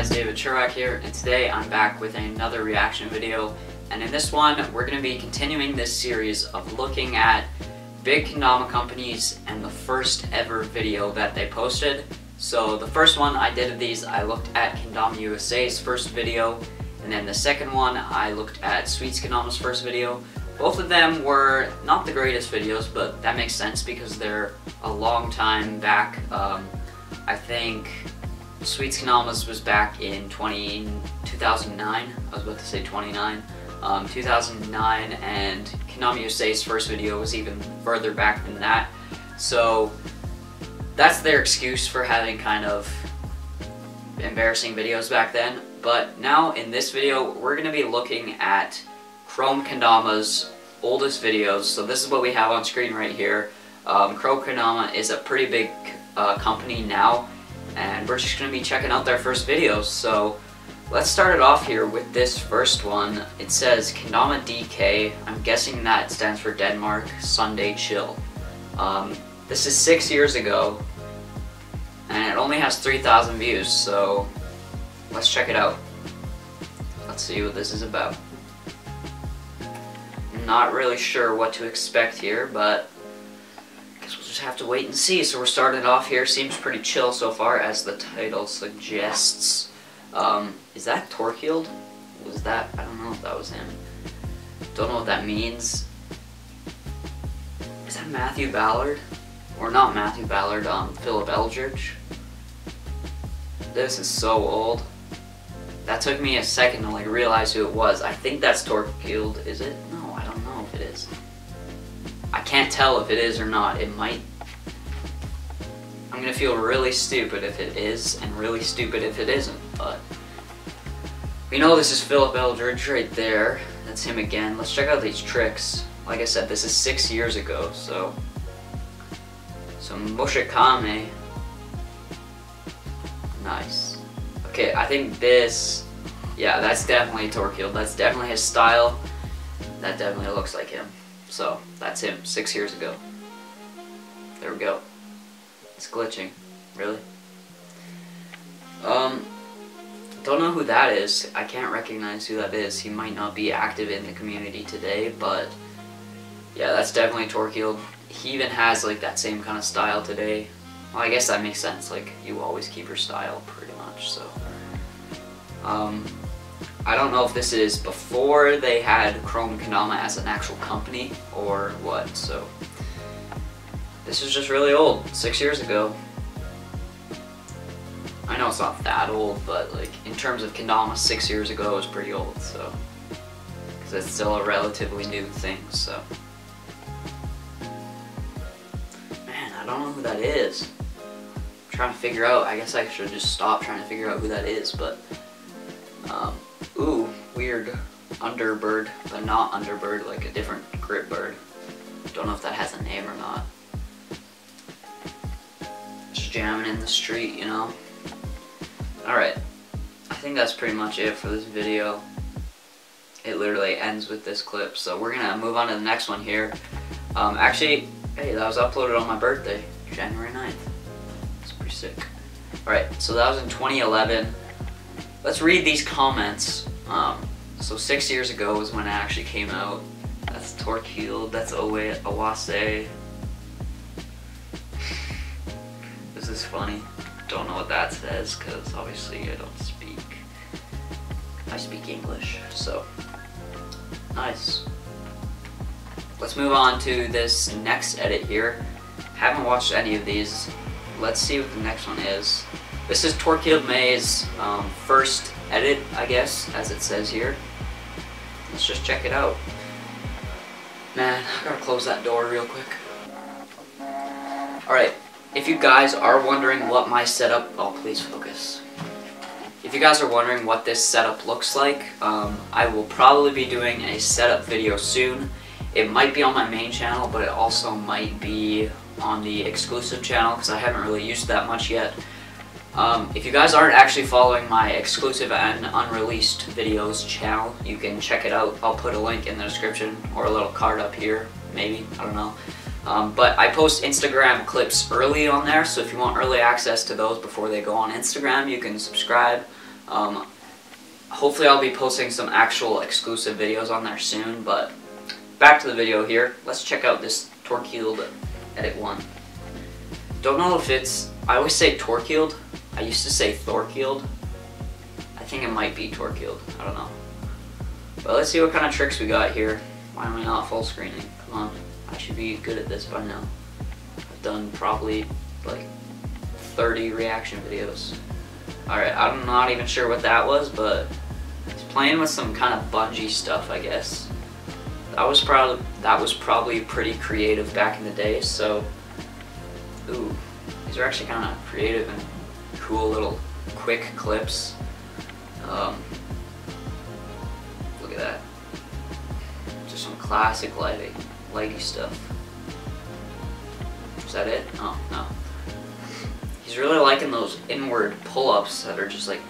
guys, David Cher here, and today I'm back with another reaction video. And in this one, we're going to be continuing this series of looking at big Kendama companies and the first ever video that they posted. So the first one I did of these, I looked at Kendama USA's first video, and then the second one I looked at Sweets Kendama's first video. Both of them were not the greatest videos, but that makes sense because they're a long time back. I think Sweets Kendama was back in 2009, I was about to say 29, 2009, and Konami Yosei's first video was even further back than that. So that's their excuse for having kind of embarrassing videos back then. But now in this video, we're going to be looking at Krom Kendama's oldest videos. So this is what we have on screen right here. Krom Kendama is a pretty big company now, and we're just going to be checking out their first videos. So let's start it off here with this first one. It says Kendama DK. I'm guessing that stands for Denmark Sunday Chill. This is 6 years ago, and it only has 3,000 views, so let's check it out. Let's see what this is about. I'm not really sure what to expect here, but we'll just have to wait and see. So we're starting off here. Seems pretty chill so far, as the title suggests. Is that Torkjell? Was that? I don't know if that was him. Don't know what that means. Is that Matthew Ballard? Or not Matthew Ballard, Philip Eldridge. This is so old. That took me a second to like realize who it was. I think that's Torkjell, is it? No, I don't know if it is. I can't tell if it is or not. It might. I'm gonna feel really stupid if it is, and really stupid if it isn't, but we know this is Philip Eldridge right there. That's him again. Let's check out these tricks. Like I said, this is 6 years ago, so some Moshikame. Nice. Okay, I think this, yeah, that's definitely Torkjell. That's definitely his style. That definitely looks like him. So that's him, 6 years ago. There we go. It's glitching, really. Don't know who that is. I can't recognize who that is. He might not be active in the community today, but yeah, that's definitely Torkjell. He even has like that same kind of style today. Well, I guess that makes sense. Like, you always keep your style pretty much. So I don't know if this is before they had Krom Kendama as an actual company or what, so this is just really old, 6 years ago. I know it's not that old, but like in terms of Kendama, 6 years ago is pretty old, so because it's still a relatively new thing, so. Man, I don't know who that is. I'm trying to figure out, I guess I should just stop trying to figure out who that is, but ooh, weird underbird, but not underbird, like a different grit bird. Don't know if that has a name or not. Just jamming in the street, you know? Alright, I think that's pretty much it for this video. It literally ends with this clip, so we're gonna move on to the next one here. Actually, hey, that was uploaded on my birthday, January 9th. That's pretty sick. Alright, so that was in 2011. Let's read these comments. So 6 years ago was when it actually came out. That's Torkjell, that's Owa Awase. This is funny. Don't know what that says, because obviously I don't speak. I speak English, so. Nice. Let's move on to this next edit here. Haven't watched any of these. Let's see what the next one is. This is Torkjell May's first edit, I guess, as it says here. Let's just check it out. Man, I gotta close that door real quick. Alright, if you guys are wondering what my setup... Oh, please focus. If you guys are wondering what this setup looks like, I will probably be doing a setup video soon. It might be on my main channel, but it also might be on the exclusive channel, because I haven't really used that much yet. If you guys aren't actually following my exclusive and unreleased videos channel, you can check it out. I'll put a link in the description or a little card up here, maybe, I don't know. But I post Instagram clips early on there, so if you want early access to those before they go on Instagram, you can subscribe. Hopefully I'll be posting some actual exclusive videos on there soon, but back to the video here. Let's check out this Torkjell Edit 1. Don't know if it's... I always say Torkjell. I used to say Thorkjell. I think it might be Torkjell. I don't know. But let's see what kind of tricks we got here. Why am I not full screening? Come on. I should be good at this by now. I've done probably like 30 reaction videos. Alright, I'm not even sure what that was, but he's playing with some kind of bungee stuff, I guess. That was probably pretty creative back in the day, so... Ooh, these are actually kind of creative and cool little quick clips. Look at that. Just some classic leggy stuff. Is that it? Oh, no. He's really liking those inward pull-ups that are just like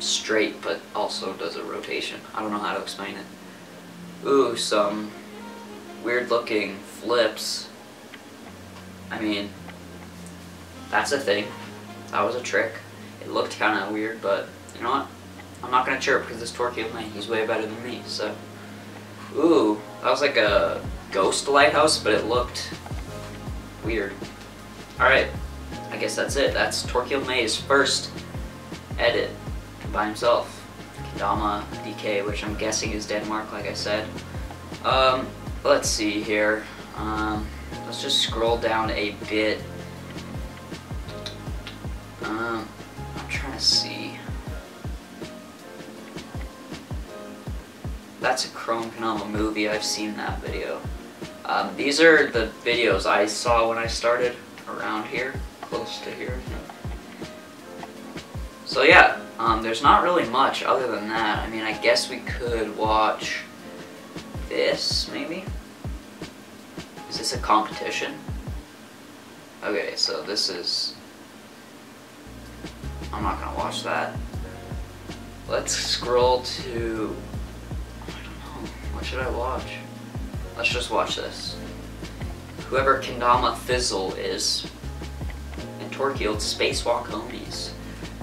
straight but also does a rotation. I don't know how to explain it. Ooh, some weird looking flips. I mean, that's a thing. That was a trick. It looked kind of weird, but you know what? I'm not going to chirp because this Torkjell, man, he's way better than me, so. Ooh, that was like a ghost lighthouse, but it looked weird. Alright. I guess that's it. That's Torkjell May's first edit by himself. Kendama DK, which I'm guessing is Denmark, like I said. Let's see here. Let's just scroll down a bit. I'm trying to see. That's a Krom Kendama movie. I've seen that video. These are the videos I saw when I started around here. Close to here. So yeah, there's not really much other than that. I mean, I guess we could watch this, maybe? Is this a competition? Okay, so this is... I'm not gonna watch that. Let's scroll to... I don't know, what should I watch? Let's just watch this. Whoever Kendama Thizzle is, Torkjell Spacewalk Homies.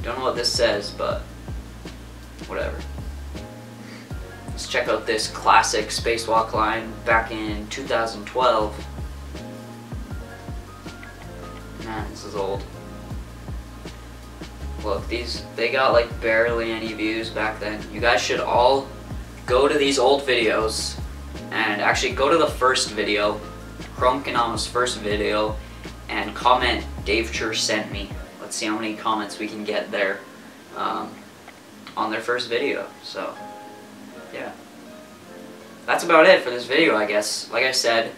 Don't know what this says, but whatever. Let's check out this classic spacewalk line back in 2012. Man, this is old. Look, they got like barely any views back then. You guys should all go to these old videos and actually go to the first video, Krom Kendama's first video, and comment Dave Cher sent me. Let's see how many comments we can get there on their first video. So yeah, that's about it for this video, I guess. Like I said,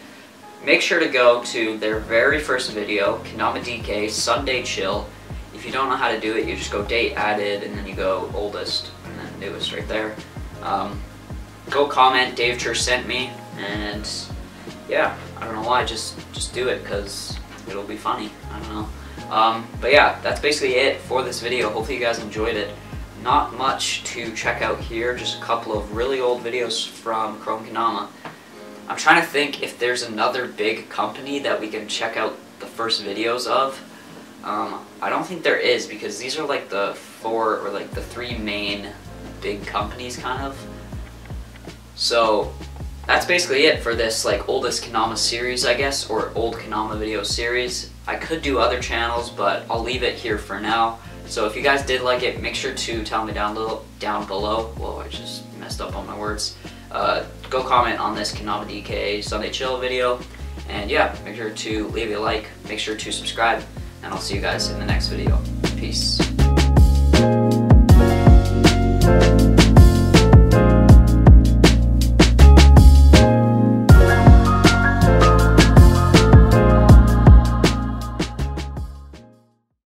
make sure to go to their very first video, Kendama DK Sunday Chill. If you don't know how to do it, you just go date added and then you go oldest and then newest right there. Go comment Dave Cher sent me, and yeah, I don't know why, just do it, because it'll be funny. I don't know. But yeah, that's basically it for this video. Hopefully you guys enjoyed it. Not much to check out here, just a couple of really old videos from Krom Kendama. I'm trying to think if there's another big company that we can check out the first videos of. I don't think there is, because these are like the three main big companies, kind of. So that's basically it for this like oldest Kendama series, I guess, or old Kendama video series. I could do other channels, but I'll leave it here for now. So if you guys did like it, make sure to tell me down below. Whoa, I just messed up on my words. Go comment on this Kendama DK Sunday Chill video. And yeah, make sure to leave a like, make sure to subscribe, and I'll see you guys in the next video. Peace.